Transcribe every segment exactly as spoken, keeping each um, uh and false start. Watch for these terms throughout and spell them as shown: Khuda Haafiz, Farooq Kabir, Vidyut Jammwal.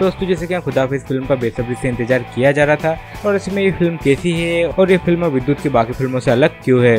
दोस्तों जैसे कि हम खुदाफिज फिल्म का बेसब्री से इंतजार किया जा रहा था और इसमें ये फिल्म कैसी है और ये फिल्म विद्युत की बाकी फिल्मों से अलग क्यों है।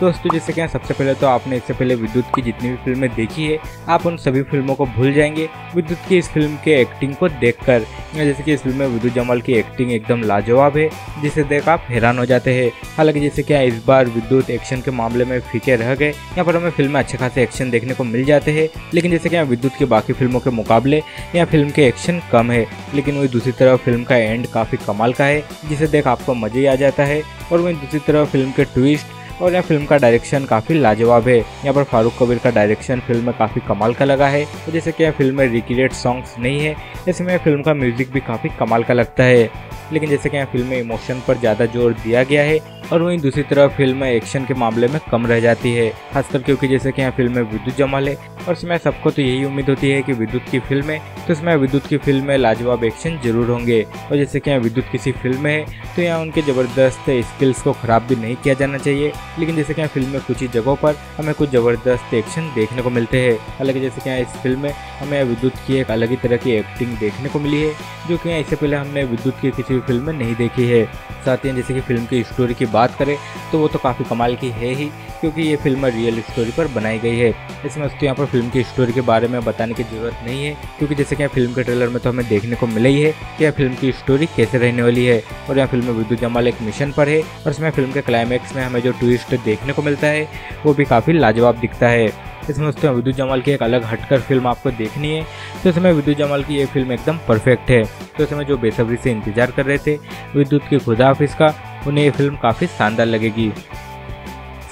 दोस्तों जैसे कि सबसे पहले तो आपने इससे पहले विद्युत की जितनी भी फिल्में देखी है आप उन सभी फिल्मों को भूल जाएंगे विद्युत की इस फिल्म के एक्टिंग को देखकर। जैसे कि इस फिल्म में विद्युत जम्वाल की एक्टिंग एकदम लाजवाब है जिसे देख आप हैरान हो जाते हैं। हालांकि जैसे कि इस बार विद्युत एक्शन के मामले में फीके रह गए, यहाँ पर हमें फिल्म में अच्छे खासे एक्शन देखने को मिल जाते हैं, लेकिन जैसे कि विद्युत की बाकी फिल्मों के मुकाबले यहाँ फिल्म के एक्शन कम है। लेकिन वही दूसरी तरफ फिल्म का एंड काफ़ी कमाल का है जिसे देख आपको मज़े आ जाता है, और वहीं दूसरी तरफ फिल्म के ट्विस्ट और यह फिल्म का डायरेक्शन काफ़ी लाजवाब है। यहाँ पर फारूक कबीर का डायरेक्शन फिल्म में काफ़ी कमाल का लगा है। तो जैसे कि यह फिल्म में रिक्रिएट सॉन्ग्स नहीं है, इसमें फिल्म का म्यूजिक भी काफ़ी कमाल का लगता है। लेकिन जैसे कि यह फिल्म में इमोशन पर ज़्यादा जोर दिया गया है और वहीं दूसरी तरफ फिल्म एक्शन के मामले में कम रह जाती है, खासकर क्योंकि जैसे कि यहाँ फिल्म में विद्युत जम्वाल है और इसमें सबको तो यही उम्मीद होती है कि विद्युत की फिल्म है तो इसमें विद्युत की फिल्म में लाजवाब एक्शन जरूर होंगे। और जैसे कि यहाँ विद्युत किसी फिल्म में है तो यहाँ उनके ज़बरदस्त स्किल्स को ख़राब भी नहीं किया जाना चाहिए, लेकिन जैसे कि यहाँ फिल्म में कुछ ही जगहों पर हमें कुछ ज़बरदस्त एक्शन देखने को मिलते हैं। हालांकि जैसे कि यहाँ इस फिल्म में हमें विद्युत की एक अलग ही तरह की एक्टिंग देखने को मिली है जो कि इससे पहले हमने विद्युत की किसी भी फिल्म में नहीं देखी है। साथ ही जैसे कि फिल्म की स्टोरी की बात करें तो वो तो काफ़ी कमाल की है ही, क्योंकि ये फिल्म रियल स्टोरी पर बनाई गई है। इसमें उसको यहाँ पर फिल्म की स्टोरी के बारे में बताने की जरूरत नहीं है, क्योंकि जैसे कि फिल्म के ट्रेलर में तो हमें देखने को मिला ही है कि यह फिल्म की स्टोरी कैसे रहने वाली है। और यहाँ फिल्म में विद्युत जम्वाल एक मिशन पर है और इसमें फिल्म के क्लाइमैक्स में हमें जो ट्विस्ट देखने को मिलता है वो भी काफ़ी लाजवाब दिखता है। इसमें दोस्तों विद्युत जम्वाल की एक अलग हटकर फिल्म आपको देखनी है तो इसमें विद्युत जम्वाल की ये फिल्म एकदम परफेक्ट है। तो इसमें जो बेसब्री से इंतजार कर रहे थे विद्युत के खुदाफिज का, उन्हें ये फिल्म काफ़ी शानदार लगेगी।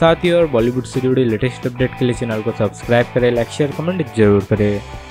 साथ ही और बॉलीवुड से जुड़ी लेटेस्ट अपडेट के लिए चैनल को सब्सक्राइब करें, लाइक शेयर कमेंट जरूर करें।